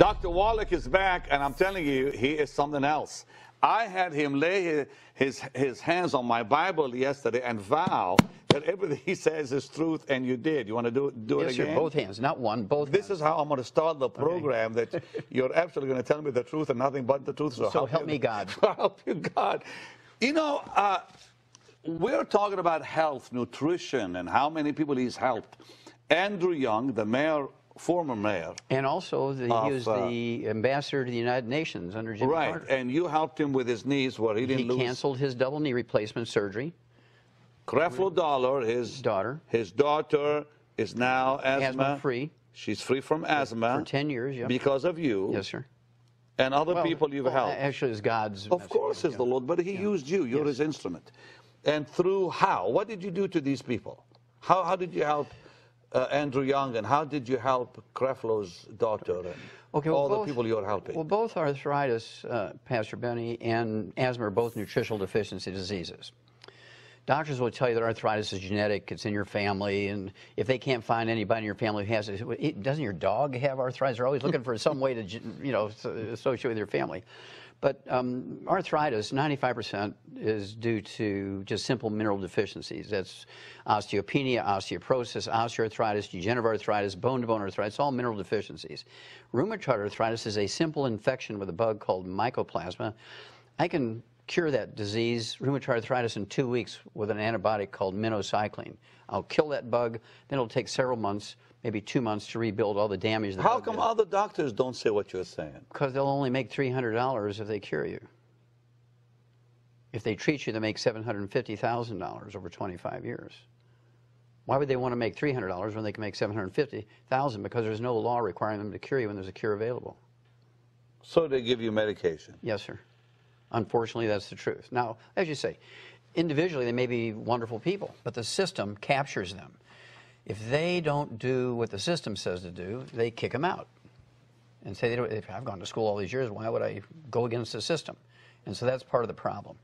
Dr. Wallach is back, and I'm telling you, he is something else. I had him lay his hands on my Bible yesterday and vow that everything he says is truth, and you did. You want to do it again? Yes, both hands, not one, both hands. This is how I'm going to start the program, okay. That you're absolutely going to tell me the truth and nothing but the truth. So help me God. Help you God. You know, we're talking about health, nutrition, and how many people he's helped. Andrew Young, the mayor, former mayor. And also, he was the ambassador to the United Nations under Jimmy Carter. Right, and you helped him with his knees where he didn't lose. He canceled his double knee replacement surgery. Creflo Dollar, his daughter, is now asthma-free. She's free from asthma. For 10 years, yeah. Because of you. Yes, sir. And other people you've helped. Actually, it's God's. Of course it's the Lord, but he used you. You're his instrument. And through how? What did you do to these people? How did you help Andrew Young, and how did you help Creflo's daughter and all the people you're helping? Well, both arthritis, Pastor Benny, and asthma are both nutritional deficiency diseases. Doctors will tell you that arthritis is genetic, it's in your family, and if they can't find anybody in your family who has it, doesn't your dog have arthritis? They're always looking for some way to, you know, associate with your family. But arthritis, 95% is due to just simple mineral deficiencies. That's osteopenia, osteoporosis, osteoarthritis, degenerative arthritis, bone-to-bone arthritis, all mineral deficiencies. Rheumatoid arthritis is a simple infection with a bug called mycoplasma. I can cure that disease, rheumatoid arthritis, in 2 weeks with an antibiotic called minocycline. I'll kill that bug, then it'll take several months, maybe 2 months, to rebuild all the damage. How come other doctors don't say what you're saying? Because they'll only make $300 if they cure you. If they treat you, they make $750,000 over 25 years. Why would they want to make $300 when they can make $750,000? Because there's no law requiring them to cure you when there's a cure available. So they give you medication? Yes, sir. Unfortunately, that's the truth. Now, as you say, individually they may be wonderful people, but the system captures them. If they don't do what the system says to do, they kick them out and say, if I've gone to school all these years, why would I go against the system? And so that's part of the problem.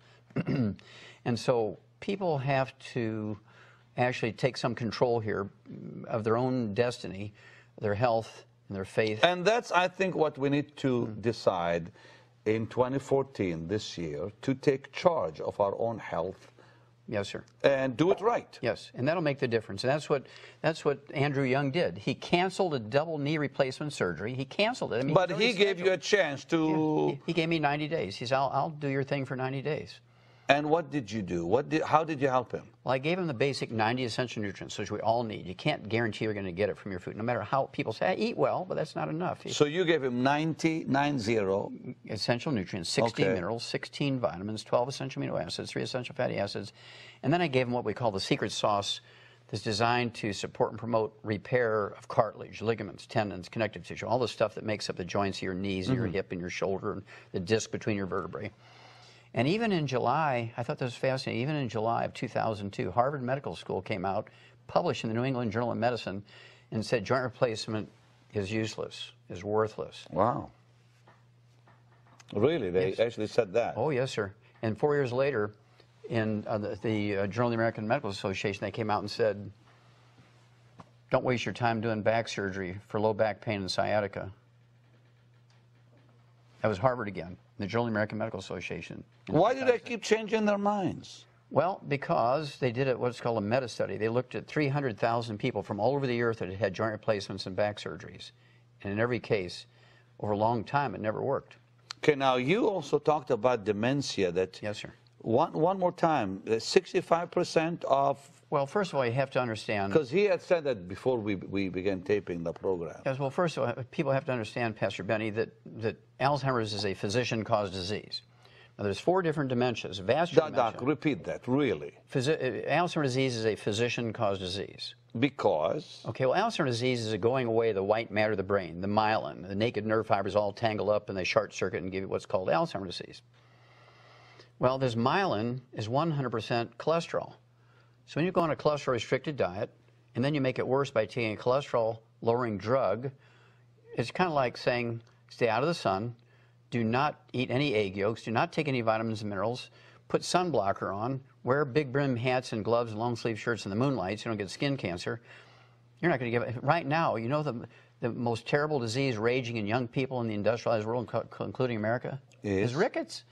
And so people have to actually take some control here of their own destiny, their health, and their faith. And that's, I think, what we need to decide in 2014, this year, to take charge of our own health. Yes, sir. And do it right. Yes, and that'll make the difference. And that's what Andrew Young did. He canceled a double knee replacement surgery. He canceled it. I mean, but he gave you a chance to... He gave me 90 days. He said, I'll do your thing for 90 days. And what did you do? How did you help him? Well, I gave him the basic 90 essential nutrients, which we all need. You can't guarantee you're going to get it from your food, no matter how people say, I eat well, but that's not enough. So you gave him 90 essential nutrients, 16 minerals, 16 vitamins, 12 essential amino acids, 3 essential fatty acids. And then I gave him what we call the secret sauce that's designed to support and promote repair of cartilage, ligaments, tendons, connective tissue, all the stuff that makes up the joints of your knees and your hip and your shoulder and the disc between your vertebrae. And even in July, I thought this was fascinating, even in July of 2002, Harvard Medical School came out, published in the New England Journal of Medicine, and said joint replacement is useless, is worthless. Wow. Really? They actually said that? Oh, yes, sir. And 4 years later, in the Journal of the American Medical Association, they came out and said, don't waste your time doing back surgery for low back pain and sciatica. That was Harvard again. The Journal of the American Medical Association. Why do they keep changing their minds? Well, because they did what's called a meta study. They looked at 300,000 people from all over the earth that had joint replacements and back surgeries. And in every case, over a long time, it never worked. Okay, now you also talked about dementia. That yes, sir. One more time, 65% of... Well, first of all, you have to understand... Because he had said that before we began taping the program. Yes, well, first of all, people have to understand, Pastor Benny, that Alzheimer's is a physician-caused disease. Now, there's 4 different dementias. Vascular dementia... Doc, repeat that, really. Alzheimer's disease is a physician-caused disease. Because? Okay, well, Alzheimer's disease is going away the white matter of the brain, the myelin. The naked nerve fibers all tangle up and they short-circuit and give you what's called Alzheimer's disease. Well, this myelin is 100% cholesterol. So when you go on a cholesterol-restricted diet, and then you make it worse by taking a cholesterol-lowering drug, it's kind of like saying, stay out of the sun, do not eat any egg yolks, do not take any vitamins and minerals, put sunblocker on, wear big brim hats and gloves and long-sleeve shirts in the moonlight so you don't get skin cancer. You're not going to give it. Right now, you know the most terrible disease raging in young people in the industrialized world, including America, is rickets.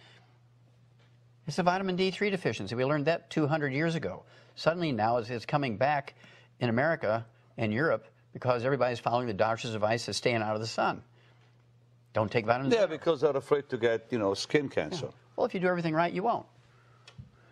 It's a vitamin D3 deficiency. We learned that 200 years ago. Suddenly now it's coming back in America and Europe because everybody's following the doctor's advice of staying out of the sun. Don't take vitamin D3. Yeah, because they're afraid to get, you know, skin cancer. Yeah. Well, if you do everything right, you won't.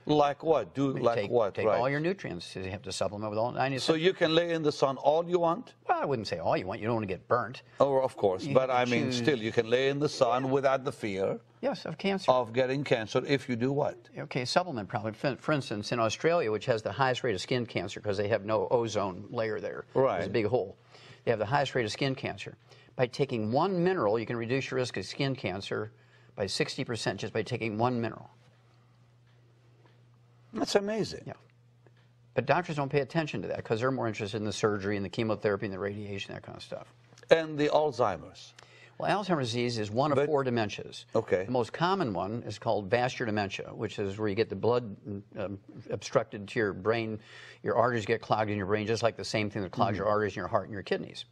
Like what? Do like take, what? Take right. all your nutrients. You have to supplement with all 90%. So you can lay in the sun all you want? Well, I wouldn't say all you want. You don't want to get burnt. Oh, of course. You but I mean, still, you can lay in the sun without the fear. Yes, of cancer. Of getting cancer if you do what? Okay, supplement probably. For instance, in Australia, which has the highest rate of skin cancer because they have no ozone layer there. Right. There's a big hole. They have the highest rate of skin cancer. By taking one mineral, you can reduce your risk of skin cancer by 60% just by taking one mineral. That's amazing. Yeah. But doctors don't pay attention to that because they're more interested in the surgery and the chemotherapy and the radiation, that kind of stuff. And the Alzheimer's? Well, Alzheimer's disease is one of four dementias. Okay. The most common one is called vascular dementia, which is where you get the blood obstructed to your brain. Your arteries get clogged in your brain, just like the same thing that clogs your arteries in your heart and your kidneys.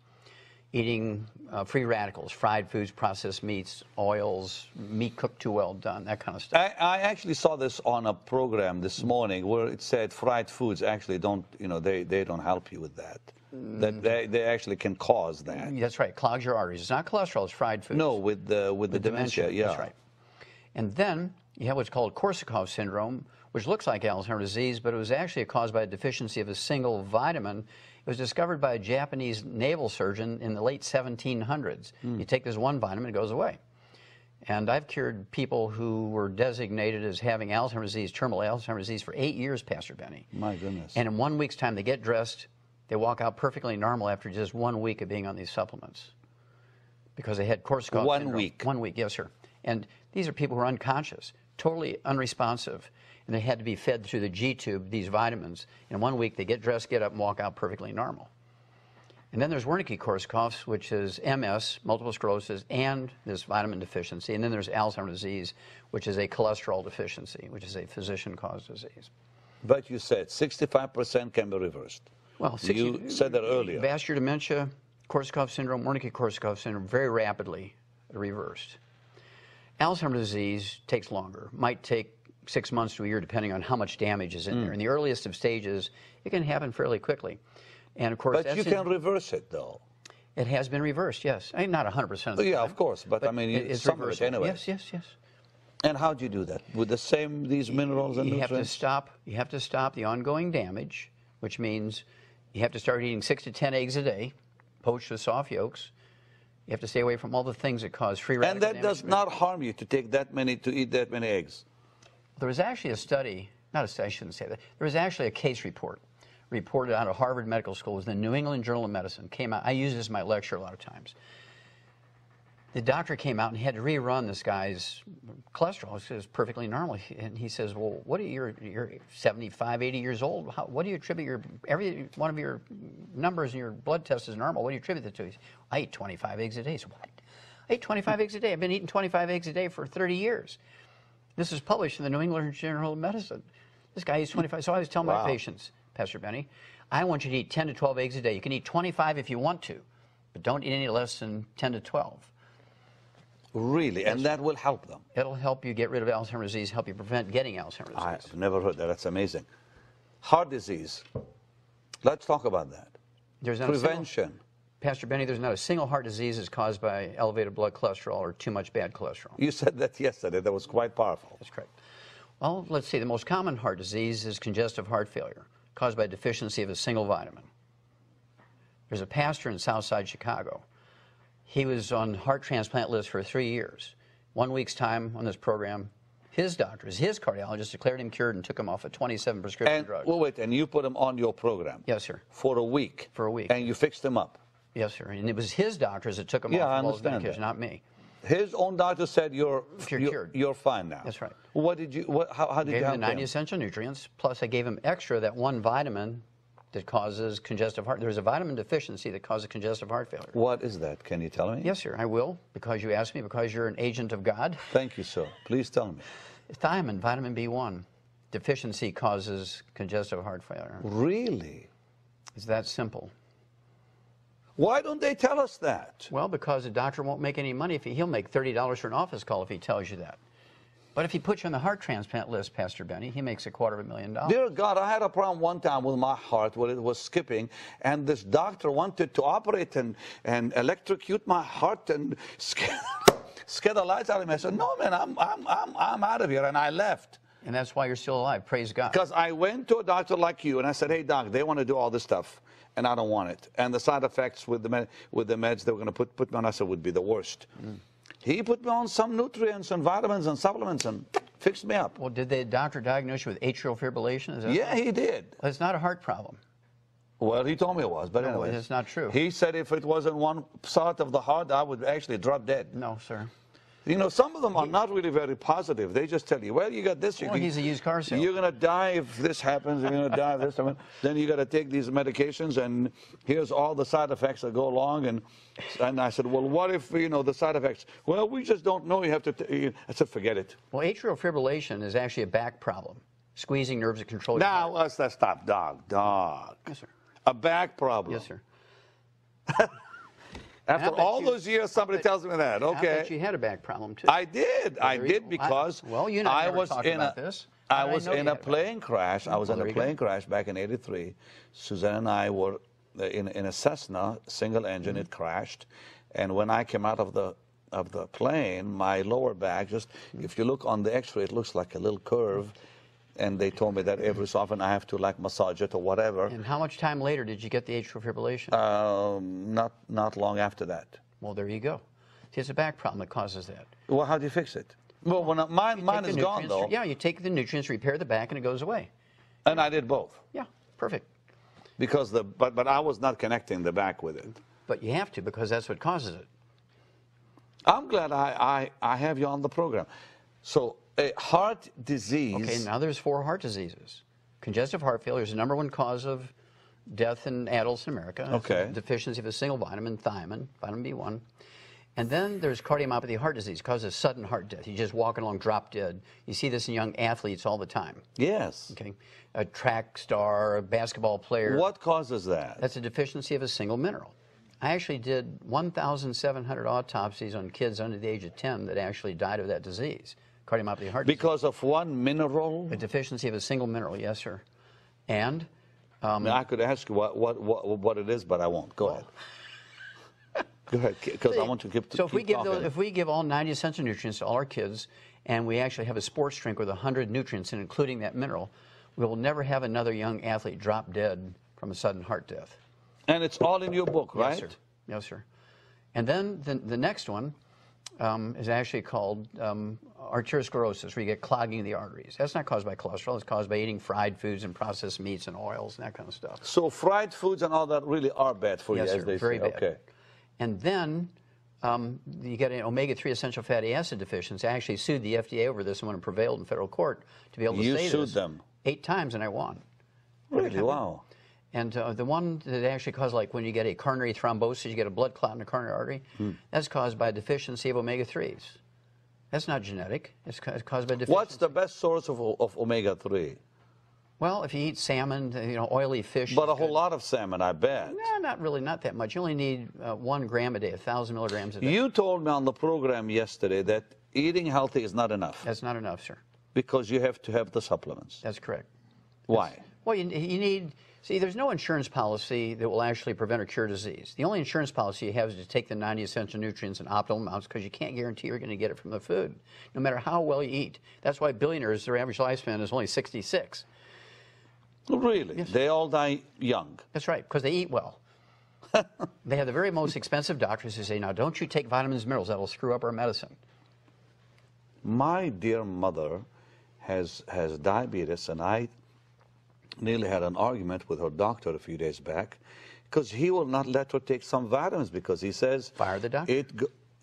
Eating free radicals, fried foods, processed meats, oils, meat cooked too well done, that kind of stuff. I actually saw this on a program this morning where it said fried foods actually don't, you know, they don't help you with that. That they actually can cause that. That's right. Clogs your arteries. It's not cholesterol. It's fried foods. No, with the dementia. Yeah, that's right. And then you have what's called Korsakoff syndrome, which looks like Alzheimer's disease, but it was actually caused by a deficiency of a single vitamin. It was discovered by a Japanese naval surgeon in the late 1700s. You take this one vitamin, it goes away. And I've cured people who were designated as having Alzheimer's disease, terminal Alzheimer's disease, for 8 years, Pastor Benny. My goodness. And in 1 week's time, they get dressed, they walk out perfectly normal after just 1 week of being on these supplements because they had Korsakoff syndrome. 1 week. 1 week, yes, sir. And these are people who are unconscious, totally unresponsive. And they had to be fed through the G-tube, these vitamins. In 1 week, they get dressed, get up, and walk out perfectly normal. And then there's Wernicke Korsakoff, which is MS, multiple sclerosis, and this vitamin deficiency. And then there's Alzheimer's disease, which is a cholesterol deficiency, which is a physician-caused disease. But you said 65% can be reversed. Well, you said that earlier. Vascular dementia, Korsakoff syndrome, Wernicke Korsakoff syndrome, very rapidly reversed. Alzheimer's disease takes longer, might take 6 months to a year, depending on how much damage is in there. In the earliest of stages, it can happen fairly quickly. And of course, but you can reverse it, though. It has been reversed, yes. I mean, not 100% of the time. Yeah, of course, but I mean, it's reversed anyway. Yes, yes, yes. And how do you do that? With the same these minerals and nutrients? You have to stop the ongoing damage, which means you have to start eating 6 to 10 eggs a day, poached with soft yolks. You have to stay away from all the things that cause free radical damage. And that does not harm you to take that many, to eat that many eggs. There was actually a study, not a study, I shouldn't say that. There was actually a case report reported out of Harvard Medical School. It was in the New England Journal of Medicine. Came out. I use this in my lecture a lot of times. The doctor came out and had to rerun this guy's cholesterol. It was perfectly normal. And he says, well, what are you're 75, 80 years old. What do you attribute every one of your numbers in your blood test is normal. What do you attribute it to? He said, I eat 25 eggs a day. He said, what? I eat 25 eggs a day. I've been eating 25 eggs a day for 30 years. This is published in the New England Journal of Medicine. This guy is 25. So I always tell my patients, Pastor Benny, I want you to eat 10 to 12 eggs a day. You can eat 25 if you want to, but don't eat any less than 10 to 12. Really? That's, and that will help them? It'll help you get rid of Alzheimer's disease, help you prevent getting Alzheimer's disease. I've never heard that. That's amazing. Heart disease. Let's talk about that. There's not prevention. Pastor Benny, there's not a single heart disease that's caused by elevated blood cholesterol or too much bad cholesterol. You said that yesterday. That was quite powerful. That's correct. Well, let's see. The most common heart disease is congestive heart failure, caused by deficiency of a single vitamin. There's a pastor in Southside Chicago. He was on heart transplant list for 3 years. 1 week's time on this program, his doctors, his cardiologist, declared him cured and took him off of 27 prescription drugs. Well, wait, and you put him on your program? Yes, sir. For a week? For a week. And you fixed him up? Yes, sir. And it was his doctors that took him off all those medications, not me. His own doctor said, you're cured. You're fine now. That's right. What did you, how did you help him? I gave him the 90 essential nutrients, plus I gave him extra that one vitamin that causes congestive heart. There's a vitamin deficiency that causes congestive heart failure. What is that? Can you tell me? Yes, sir. I will, because you asked me, because you're an agent of God. Thank you, sir. Please tell me. Thiamine, vitamin B1 deficiency causes congestive heart failure. Really? It's that simple. Why don't they tell us that? Well, because a doctor won't make any money. He'll make $30 for an office call if he tells you that. But if he puts you on the heart transplant list, Pastor Benny, he makes $250,000. Dear God, I had a problem one time with my heart when it was skipping, and this doctor wanted to operate and electrocute my heart and scare the lights out of me. I said, no, man, I'm out of here, and I left. And that's why you're still alive. Praise God. Because I went to a doctor like you, and I said, hey, doc, they want to do all this stuff, and I don't want it. And the side effects with the meds they were going to put me on, I said, would be the worst. Mm. He put me on some nutrients and vitamins and supplements and fixed me up. Well, did the doctor diagnose you with atrial fibrillation? Is that right? He did. Well, it's not a heart problem. Well, he told me it was, but anyway. It's not true. He said if it wasn't one side of the heart, I would actually drop dead. No, sir. You know, some of them are not really very positive. They just tell you, well, you got this. He's a used car salesman. You're going to die if this happens. You're going to die if this happens. Then you got to take these medications, and here's all the side effects that go along. And I said, well, what if, you know, the side effects? Well, we just don't know. You have to, I said, forget it. Well, atrial fibrillation is actually a back problem, squeezing nerves that control your heart. Now, let's stop, dog. Yes, sir. A back problem. Yes, sir. After all those years, somebody tells me that. Okay. I bet you had a back problem too. I did. I did because I was in a plane crash. I was in a plane crash back in '83. Suzanne and I were in a Cessna single engine. Mm-hmm. It crashed, and when I came out of the plane, my lower back just—if you look on the X-ray, it looks like a little curve. And they told me that every so often I have to like massage it or whatever. And how much time later did you get the atrial fibrillation? Not long after that. Well, there you go. See, it's a back problem that causes that. Well, how do you fix it? Well, when mine is gone though. Yeah, you take the nutrients, repair the back, and it goes away. And I did both. Yeah, perfect. Because but I was not connecting the back with it. But you have to because that's what causes it. I'm glad I have you on the program. So. Heart disease. Okay, now there's 4 heart diseases. Congestive heart failure is the #1 cause of death in adults in America. Okay. It's a deficiency of a single vitamin, thiamine, vitamin B1. And then there's cardiomyopathy heart disease, causes sudden heart death. You're just walking along, drop dead. You see this in young athletes all the time. Yes. Okay. A track star, a basketball player. What causes that? That's a deficiency of a single mineral. I actually did 1,700 autopsies on kids under the age of 10 that actually died of that disease. Cardiomyopathy heart disease. Because of one mineral? A deficiency of a single mineral, yes, sir. And? I could ask you what it is, but I won't. Go ahead. Go ahead, because I want to keep talking. So if we give all 90 essential nutrients to all our kids, and we actually have a sports drink with 100 nutrients, and including that mineral, we will never have another young athlete drop dead from a sudden heart death. And it's all in your book, right? Yes, sir. Yes, sir. And then the next one, is actually called arteriosclerosis, where you get clogging of the arteries. That's not caused by cholesterol. It's caused by eating fried foods and processed meats and oils and that kind of stuff. So fried foods and all that really are bad for you, as they say. Very bad. Okay. And then you get an omega-3 essential fatty acid deficiency. I actually sued the FDA over this and won and prevailed in federal court to be able to say this. You sued them? 8 times, and I won. Really? Wow. And the one that actually causes, like when you get a coronary thrombosis, you get a blood clot in the coronary artery, that's caused by a deficiency of omega-3s. That's not genetic. It's caused by deficiency. What's the best source of omega-3? Well, if you eat salmon, you know, oily fish. But a whole lot of salmon, I bet. No, not that much. You only need 1 gram a day, 1,000 milligrams a day. You told me on the program yesterday that eating healthy is not enough. That's not enough, sir. Because you have to have the supplements. That's correct. Why? Well, you need... See, there's no insurance policy that will actually prevent or cure disease. The only insurance policy you have is to take the 90 essential nutrients in optimal amounts because you can't guarantee you're going to get it from the food, no matter how well you eat. That's why billionaires, their average lifespan is only 66. Really? Yes. They all die young. That's right, because they eat well. They have the very most expensive doctors who say, now, don't you take vitamins and minerals. That will screw up our medicine. My dear mother has diabetes, and I... nearly had an argument with her doctor a few days back because he will not let her take some vitamins because he says fire the doctor.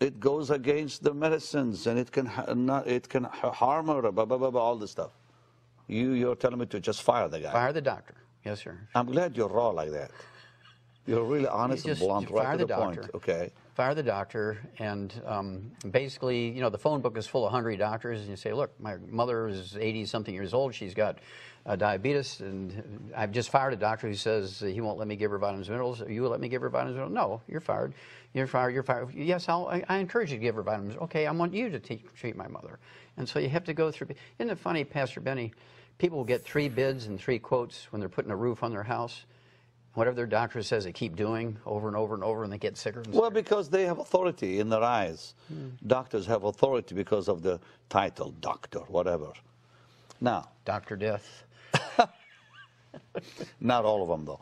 It goes against the medicines and it can harm her, blah, blah, blah, blah, all this stuff. You're telling me to just fire the guy. Fire the doctor. Yes, sir. I'm glad you're raw like that. You're really honest and blunt, right to the point. Okay. Fire the doctor, and basically, you know, the phone book is full of hungry doctors, and you say, look, my mother is 80-something years old. She's got diabetes, and I've just fired a doctor who says he won't let me give her vitamins and minerals. You will let me give her vitamins and minerals? No, you're fired. You're fired. You're fired. Yes, I encourage you to give her vitamins. Okay, I want you to treat my mother. And so you have to go through. Isn't it funny, Pastor Benny, people get 3 bids and 3 quotes when they're putting a roof on their house. Whatever their doctor says, they keep doing over and over and over, and they get sicker and sicker. Well, because they have authority in their eyes. Doctors have authority because of the title, doctor, whatever. Now, Dr. Death. Not all of them, though.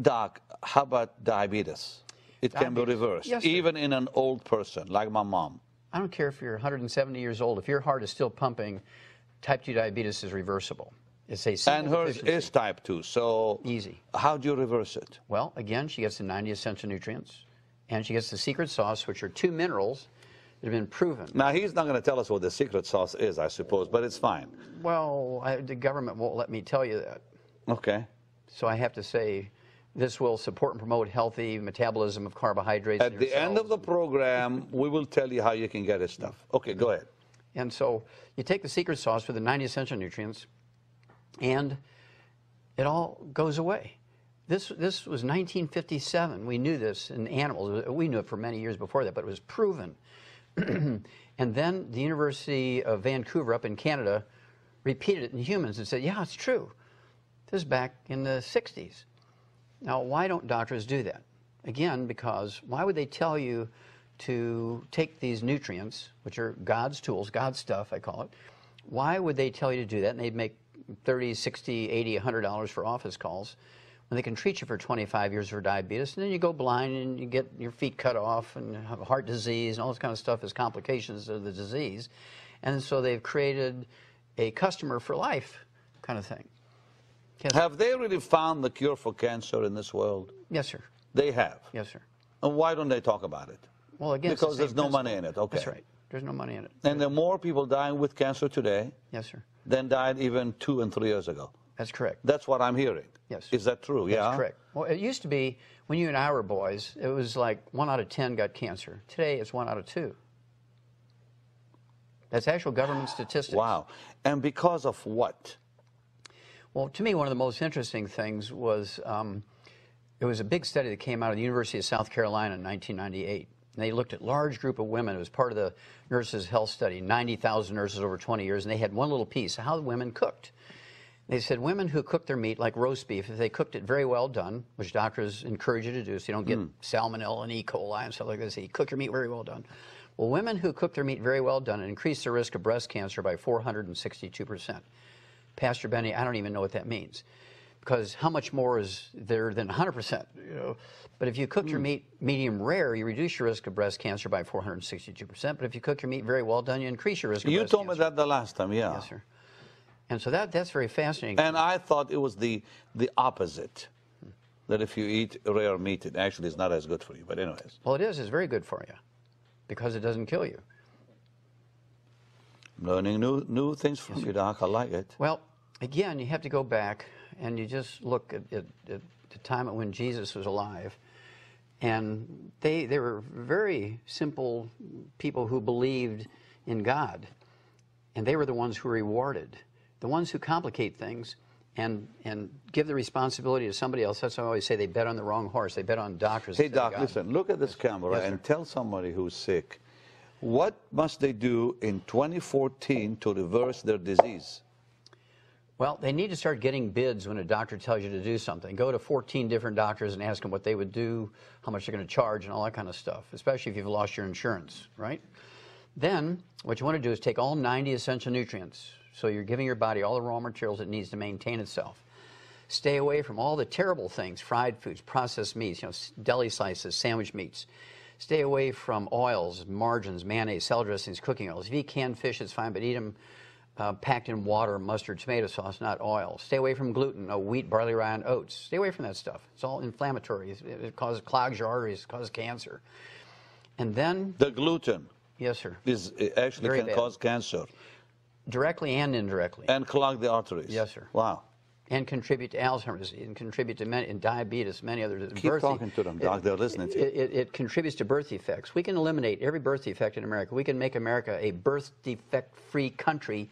Doc, how about diabetes? It can be reversed, yes, even in an old person, like my mom. I don't care if you're 170 years old. If your heart is still pumping, type 2 diabetes is reversible. It's a and hers is type 2, so easy. How do you reverse it? Well, again, she gets the 90th essential nutrients, and she gets the secret sauce, which are 2 minerals that have been proven. Now, he's not going to tell us what the secret sauce is, I suppose, but it's fine. Well, the government won't let me tell you that. Okay. So I have to say, this will support and promote healthy metabolism of carbohydrates. At the end of the program, we will tell you how you can get this stuff. Okay, go ahead. And so you take the secret sauce with the 90 essential nutrients, and it all goes away. This was 1957. We knew this in animals. We knew it for many years before that, but it was proven. And then the University of Vancouver up in Canada repeated it in humans and said, yeah, it's true. This is back in the 60s. Now, why don't doctors do that? Again, because why would they tell you to take these nutrients, which are God's tools, God's stuff, I call it? Why would they tell you to do that? And they'd make $30, $60, $80, $100 for office calls when they can treat you for 25 years for diabetes, and then you go blind and you get your feet cut off and have heart disease and all this kind of stuff as complications of the disease. And so they've created a customer for life kind of thing. Yes. Have they really found the cure for cancer in this world? Yes, sir. They have? Yes, sir. And why don't they talk about it? Well, again, because there's no money in it. Okay. That's right. There's no money in it. And there are more people dying with cancer today. Yes, sir. Than died even 2 and 3 years ago. That's correct. That's what I'm hearing. Yes. Is that true? That's correct. Well, it used to be when you and I were boys, it was like 1 out of 10 got cancer. Today, it's 1 out of 2. That's actual government statistics. Wow. And because of what? Well, to me, one of the most interesting things was it was a big study that came out of the University of South Carolina in 1998. And they looked at a large group of women. It was part of the nurses' health study, 90,000 nurses over 20 years, and they had one little piece, how the women cooked. They said women who cook their meat, like roast beef, if they cooked it very well done, which doctors encourage you to do so you don't get salmonella and E. coli and stuff like this, you cook your meat very well done. Well, women who cook their meat very well done increased their risk of breast cancer by 462%. Pastor Benny, I don't even know what that means, because how much more is there than 100%, you know? But if you cook your meat medium rare, you reduce your risk of breast cancer by 462%. But if you cook your meat very well done, you increase your risk of breast cancer. You told me that the last time, yeah. Yes, sir. And so that's very fascinating. And I thought it was the opposite, that if you eat rare meat, it actually is not as good for you. But anyways. Well, it is. It's very good for you because it doesn't kill you. I'm learning new things from you, Doc. I like it. Well, again, you have to go back. And you just look at the time when Jesus was alive, and they were very simple people who believed in God, and they were the ones who were rewarded. The ones who complicate things and give the responsibility to somebody else, that's why I always say they bet on the wrong horse. They bet on doctors. Hey, Doc, listen, look at this camera and tell somebody who's sick, what must they do in 2014 to reverse their disease? Well, they need to start getting bids when a doctor tells you to do something. Go to 14 different doctors and ask them what they would do, how much they're going to charge, and all that kind of stuff, especially if you've lost your insurance, right? Then what you want to do is take all 90 essential nutrients. So you're giving your body all the raw materials it needs to maintain itself. Stay away from all the terrible things, fried foods, processed meats, you know, deli slices, sandwich meats. Stay away from oils, margarines, mayonnaise, salad dressings, cooking oils. If you eat canned fish, it's fine, but eat them packed in water, mustard, tomato sauce, not oil. Stay away from gluten, wheat, barley, rye, and oats. Stay away from that stuff. It's all inflammatory. It causes clogs your arteries, causes cancer. And then the gluten. Yes, sir. It actually can cause cancer. Directly and indirectly. And clog the arteries. Yes, sir. Wow. and contribute to Alzheimer's, and contribute to diabetes, many other diseases. Keep talking to them, Doc. They're listening to you. It contributes to birth defects. We can eliminate every birth defect in America. We can make America a birth defect-free country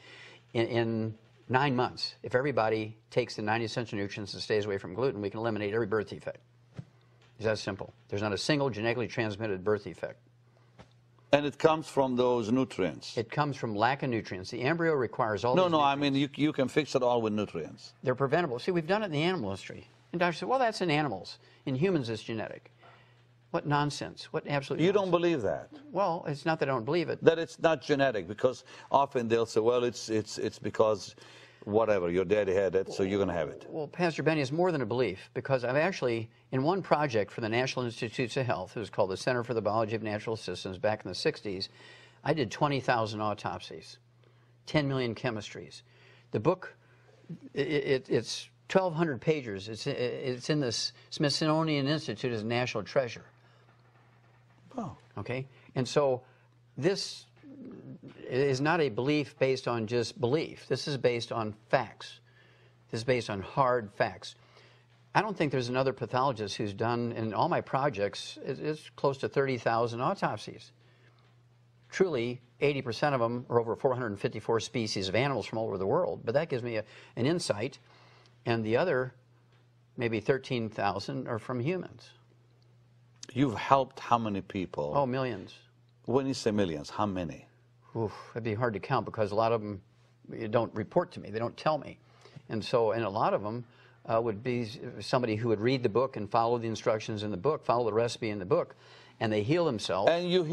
in 9 months. If everybody takes the 90 essential nutrients and stays away from gluten, we can eliminate every birth defect. It's that simple. There's not a single genetically transmitted birth defect. And it comes from those nutrients. It comes from lack of nutrients. The embryo requires all those nutrients. I mean, you can fix it all with nutrients. They're preventable. See, we've done it in the animal industry. And doctors say, well, that's in animals. In humans, it's genetic. What nonsense. What absolute nonsense. You don't believe that. Well, it's not that I don't believe it. That it's not genetic, because often they'll say, well, it's because whatever, your daddy had it, so you're going to have it. Well, Pastor Benny, it's more than a belief, because I've actually, in one project for the National Institutes of Health, it was called the Center for the Biology of Natural Systems back in the 60s, I did 20,000 autopsies, 10 million chemistries. The book, it's 1,200 pages. It's in the Smithsonian Institute as a national treasure. Oh. Okay? And so this is not a belief based on just belief. This is based on facts. This is based on hard facts. I don't think there's another pathologist who's done, in all my projects, it's close to 30,000 autopsies. Truly, 80% of them are over 454 species of animals from all over the world, but that gives me an insight. And the other, maybe 13,000, are from humans. You've helped how many people? Oh, millions. When you say millions, how many? Oof, that'd be hard to count, because a lot of them don't report to me. They don't tell me. And so, and a lot of them would be somebody who would read the book and follow the instructions in the book, follow the recipe in the book, and they heal themselves. And you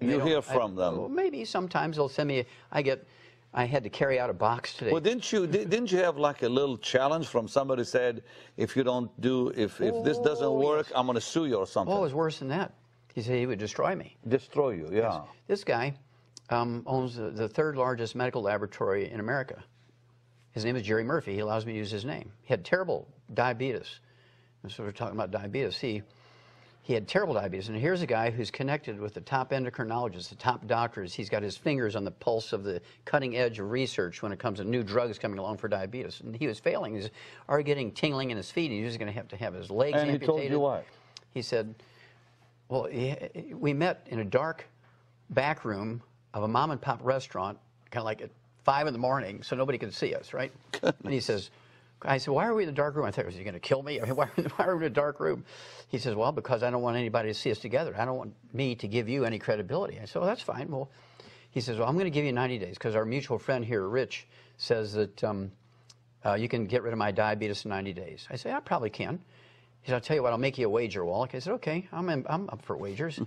hear from them. Well, maybe sometimes they'll send me, I had to carry out a box today. Well, didn't you have like a little challenge from somebody said, if you don't do, if this doesn't work, I'm going to sue you or something? Oh, it was worse than that. He said he would destroy me. Destroy you, yeah. This guy owns the third largest medical laboratory in America. His name is Jerry Murphy. He allows me to use his name. He had terrible diabetes. And so we're talking about diabetes. He had terrible diabetes. And here's a guy who's connected with the top endocrinologists, the top doctors. He's got his fingers on the pulse of the cutting edge of research when it comes to new drugs coming along for diabetes. And he was failing. He was already getting tingling in his feet. He was going to have his legs amputated. And he told you why? He said, well, we met in a dark back room of a mom-and-pop restaurant, kind of like at 5 in the morning, so nobody could see us, right? Goodness. And he says, I said, why are we in the dark room? I thought, was he going to kill me? I mean, why are we in a dark room? He says, well, because I don't want anybody to see us together. I don't want me to give you any credibility. I said, well, that's fine. Well, he says, well, I'm going to give you 90 days, because our mutual friend here, Rich, says that you can get rid of my diabetes in 90 days. I said, I probably can. He said, I'll tell you what, I'll make you a wager, Wallach. I said, okay, I'm up for wagers.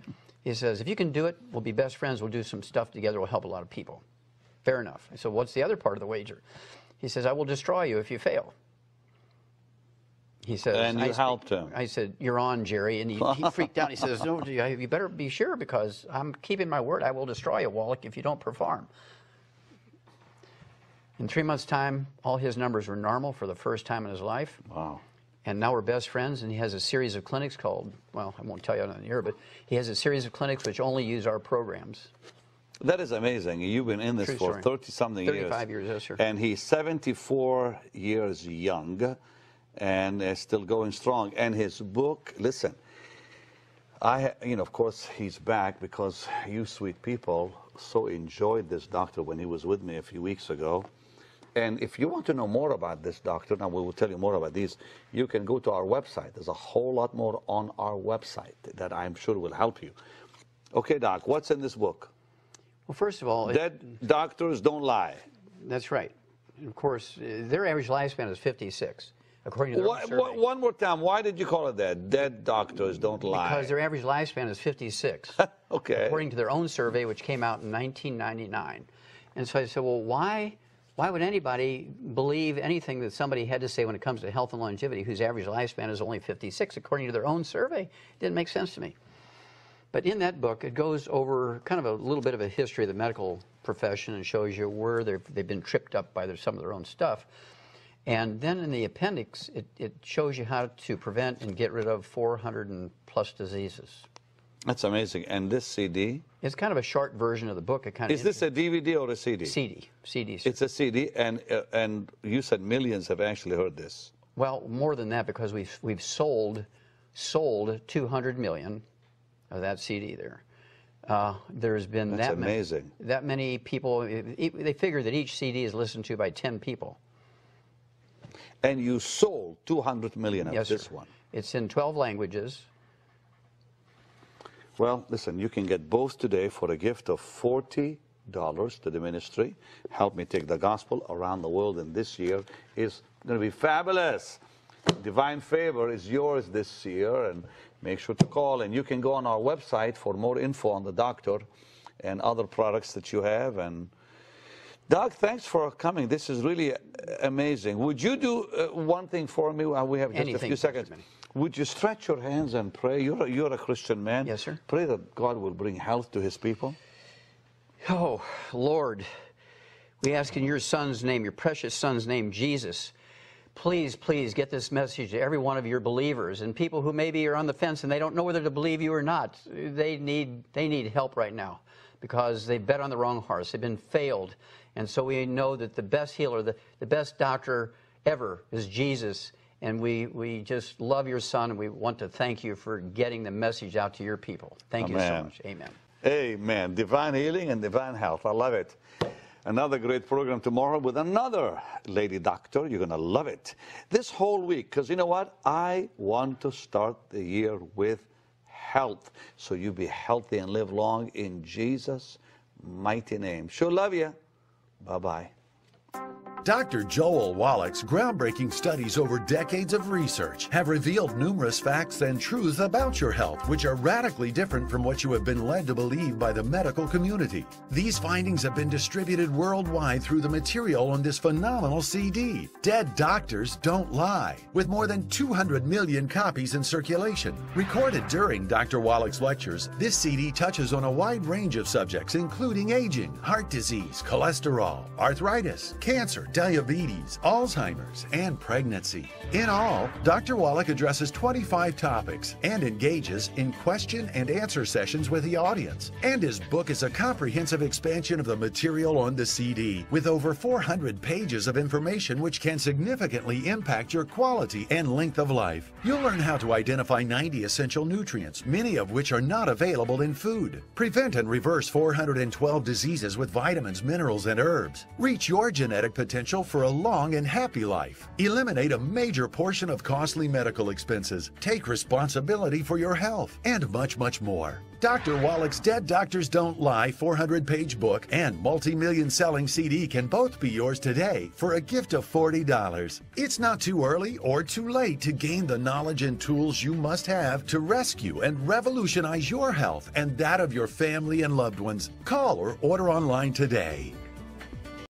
He says, if you can do it, we'll be best friends, we'll do some stuff together, we'll help a lot of people. Fair enough. I said, what's the other part of the wager? He says, I will destroy you if you fail. He says, and you helped him. I said, you're on, Jerry. And he freaked out. He says, no, you better be sure, because I'm keeping my word. I will destroy you, Wallach, if you don't perform. In 3 months' time, all his numbers were normal for the first time in his life. Wow. And now we're best friends, and he has a series of clinics called, well, I won't tell you on the air, but he has a series of clinics which only use our programs. That is amazing. You've been in this True for 30-something years. 35 years, yes, sir. And he's 74 years young and is still going strong. And his book, listen, of course, he's back because you sweet people so enjoyed this doctor when he was with me a few weeks ago. And if you want to know more about this doctor, and we will tell you more about these, you can go to our website. There's a whole lot more on our website that I'm sure will help you. Okay, Doc, what's in this book? Well, first of all... Dead Doctors Don't Lie. That's right. And of course, their average lifespan is 56, according to their own survey. One more time, why did you call it that? Dead Doctors Don't Lie. Because their average lifespan is 56. Okay. According to their own survey, which came out in 1999. And so I said, well, why would anybody believe anything that somebody had to say when it comes to health and longevity, whose average lifespan is only 56, according to their own survey? It didn't make sense to me. But in that book, it goes over kind of a little bit of a history of the medical profession and shows you where they've been tripped up by some of their own stuff. And then in the appendix, it shows you how to prevent and get rid of 400+ diseases. That's amazing. And this CD? It's kind of a short version of the book. Is this a DVD or a CD? CD. CD. Sir. It's a CD, and you said millions have actually heard this. Well, more than that, because we've sold 200 million of that CD there. There's been that many people. They figure that each CD is listened to by 10 people. And you sold 200 million of this one. It's in 12 languages. Well, listen, you can get both today for a gift of $40 to the ministry. Help me take the gospel around the world, and this year is going to be fabulous. Divine favor is yours this year, and make sure to call. And you can go on our website for more info on the doctor and other products that you have. And Doc, thanks for coming. This is really amazing. Would you do one thing for me? We have just a few seconds. Would you stretch your hands and pray? You're a Christian man. Yes, sir. Pray that God will bring health to his people. Oh, Lord, we ask in your son's name, your precious son's name, Jesus, please, please get this message to every one of your believers and people who maybe are on the fence and they don't know whether to believe you or not. They need help right now because they bet on the wrong horse. They've been failed. And so we know that the best healer, the best doctor ever is Jesus. And we just love your son, and we want to thank you for getting the message out to your people. Thank you so much. Amen. Amen. Divine healing and divine health. I love it. Another great program tomorrow with another lady doctor. You're going to love it. This whole week, because you know what? I want to start the year with health. So you be healthy and live long in Jesus' mighty name. Sure love you. Bye-bye. Dr. Joel Wallach's groundbreaking studies over decades of research have revealed numerous facts and truths about your health, which are radically different from what you have been led to believe by the medical community. These findings have been distributed worldwide through the material on this phenomenal CD, Dead Doctors Don't Lie, with more than 200 million copies in circulation. Recorded during Dr. Wallach's lectures, this CD touches on a wide range of subjects, including aging, heart disease, cholesterol, arthritis, cancer, diabetes, Alzheimer's, and pregnancy. In all, Dr. Wallach addresses 25 topics and engages in question and answer sessions with the audience. And his book is a comprehensive expansion of the material on the CD, with over 400 pages of information which can significantly impact your quality and length of life. You'll learn how to identify 90 essential nutrients, many of which are not available in food. Prevent and reverse 412 diseases with vitamins, minerals, and herbs. Reach your genetic potential for a long and happy life. Eliminate a major portion of costly medical expenses. Take responsibility for your health, and much, much more. Dr. Wallach's Dead Doctors Don't Lie 400-page book and multi-million selling CD can both be yours today for a gift of $40. It's not too early or too late to gain the knowledge and tools you must have to rescue and revolutionize your health and that of your family and loved ones. Call or order online today.